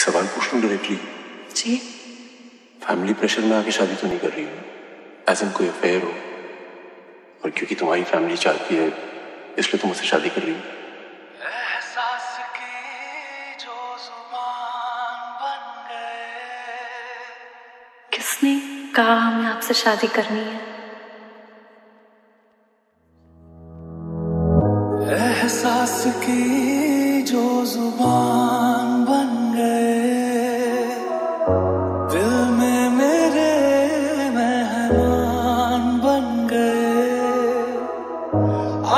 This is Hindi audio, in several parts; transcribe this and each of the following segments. एक सवाल पूछ लूं डायरेक्टली जी। फैमिली प्रेशर में आके शादी तो नहीं कर रही हूँ, एज एन कोई अफेयर हो, और क्योंकि तुम्हारी फैमिली चाहती है इसलिए तुम उससे शादी कर रही हो। किसने कहा हमें आपसे शादी करनी है? एहसास की जो जुबान बन गए, दिल में मेरे मेहमान बन गए,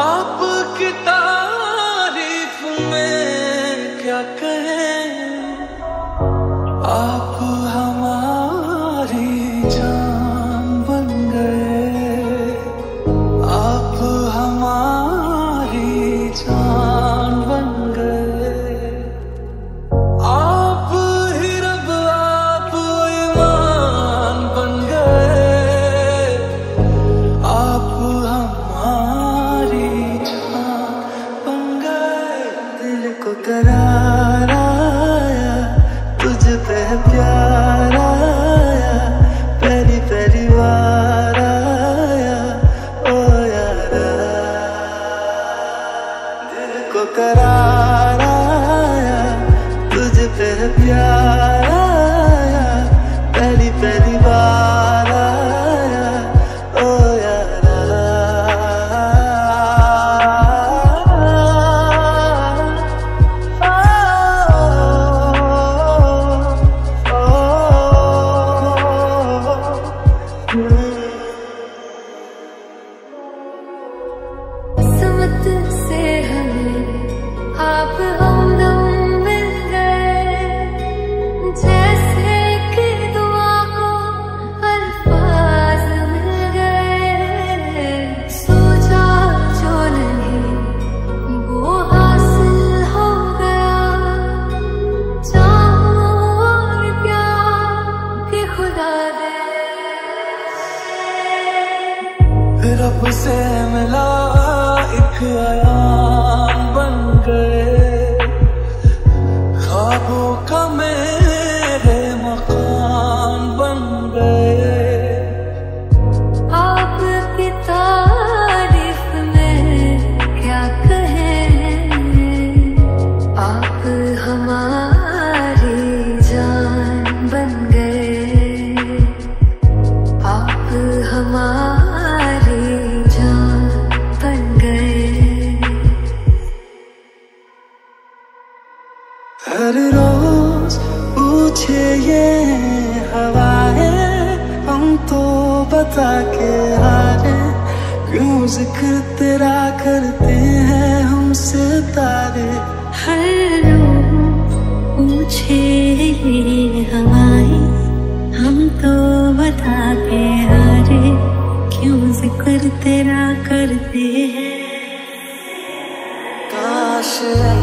आपकी तारीफ में क्या कहें, आप हमारी जान बन गए, आप हमारी जान। करार आया, तुझ पे प्यार आया, पहली पहली बार आया, ओ यारा। दिल को करार आया, तुझ पे प्यार आया, पहली पहली बार आया, ओ यारा। सुमत से हमें आप हमदम मिल गए, जैसे कि दुआ को अल्फाज मिल गए। सोचा जो नहीं वो हासिल हो गया, चाहो और प्यार भी खुदा दे। रब से मिला एक आयाम बन गए, ख्वाबों का मेरे मकान बन गए, आपकी तारीफ में क्या कहें, आप हमारी जान बन गए, आप हमारी पूछे ये हवाएं, हम तो बता के हारे, क्यों जिक्र तेरा करते हैं हम सितारे। हर रोज पूछे ये हवाएं, हम तो बता के हारे, क्यों जिक्र तेरा करते हैं। काश